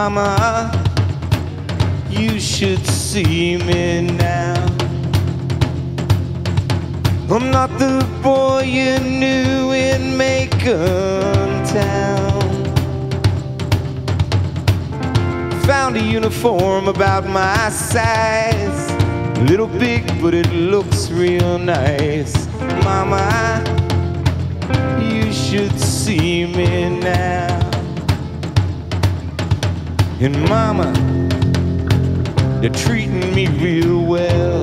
mama, you should see me now. I'm not the boy you knew in Macon Town. Found a uniform about my size, little big but it looks real nice. Mama, you should see me now. And mama, they're treating me real well.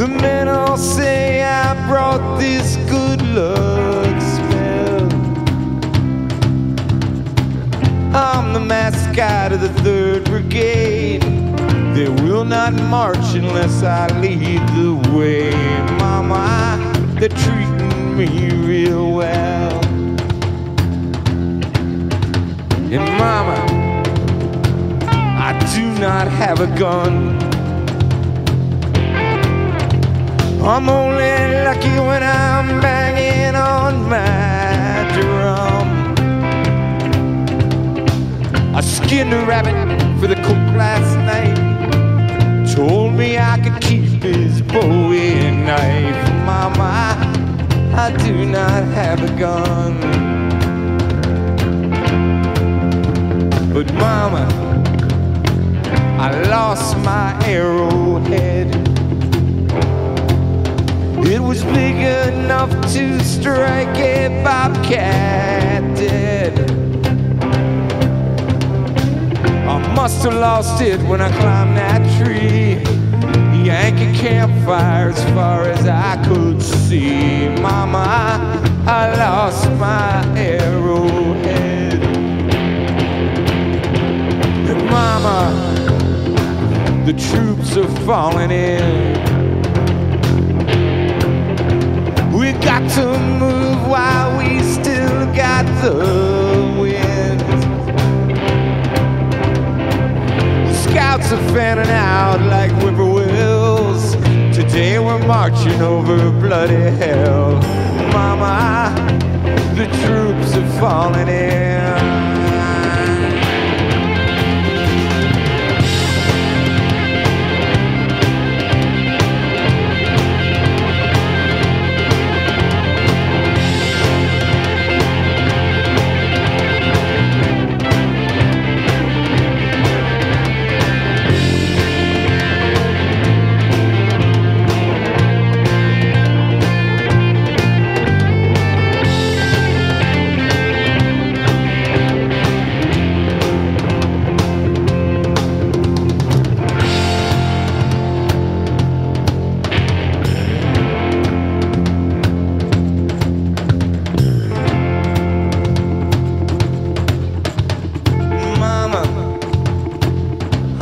The men all say I brought this good luck spell. I'm the mascot of the 3rd Brigade. They will not march unless I lead the way. Mama, they're treating me real well. And mama, I do not have a gun. I'm only lucky when I'm banging on my drum. I skinned a rabbit for the cook last night, told me I could keep his Bowie knife. Mama, I do not have a gun. But mama, I lost my arrowhead. It was big enough to strike a bobcat dead. I must have lost it when I climbed that tree, yanking campfire as far as I could see. Mama, I lost my arrowhead. Mama, the troops are falling in. We got to move while we still got the wind. The scouts are fanning out like whippoorwills. Today we're marching over bloody hell. Mama, the troops are falling in.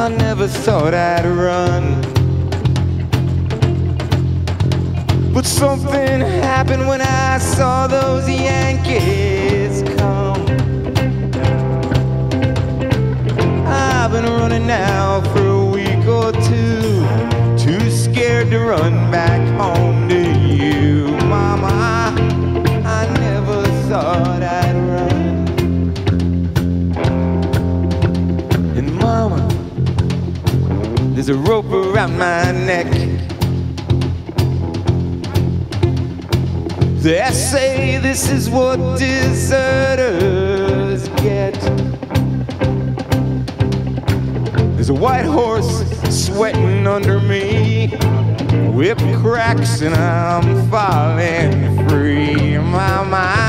I never thought I'd run, but something happened when I saw those Yankees come. I've been running now for a week or two, too scared to run back home to you. Mama, I never thought I'd run. And mama, there's a rope around my neck. They say this is what deserters get. There's a white horse sweating under me, whip cracks and I'm falling free. My mind